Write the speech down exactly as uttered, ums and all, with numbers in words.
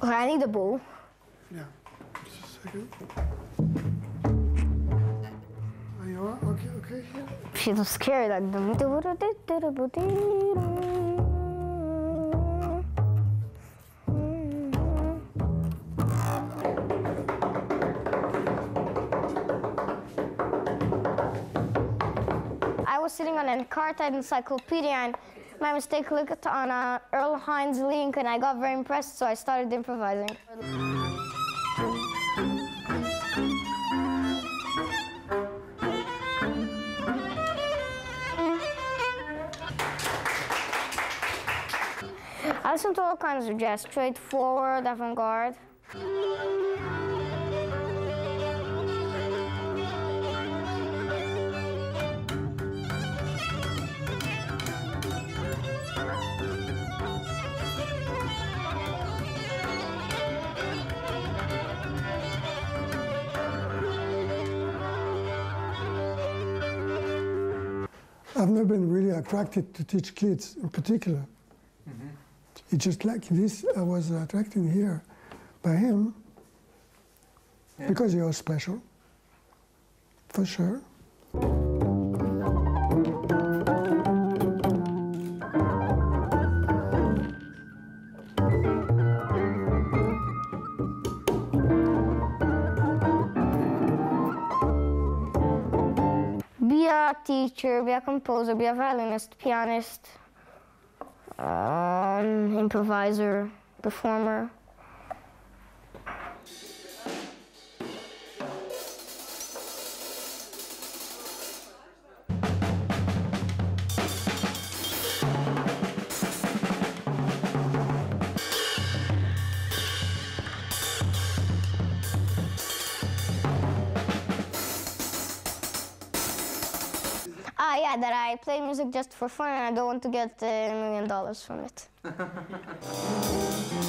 Okay, I need the ball. Yeah. Just a second. Are you all right? Okay, okay. Yeah. She was scared. Like, I was sitting on Encarta encyclopedia and my mistake looked on uh, Earl Hines' link, and I got very impressed, so I started improvising. I listen to all kinds of jazz, straightforward, avant-garde. I've never been really attracted to teach kids in particular. Mm-hmm. It's just like this, I was attracted here by him, yeah. Because he was special, for sure. Be a teacher, be a composer, be a violinist, pianist, um, improviser, performer. Ah, yeah, that I play music just for fun and I don't want to get a million dollars from it.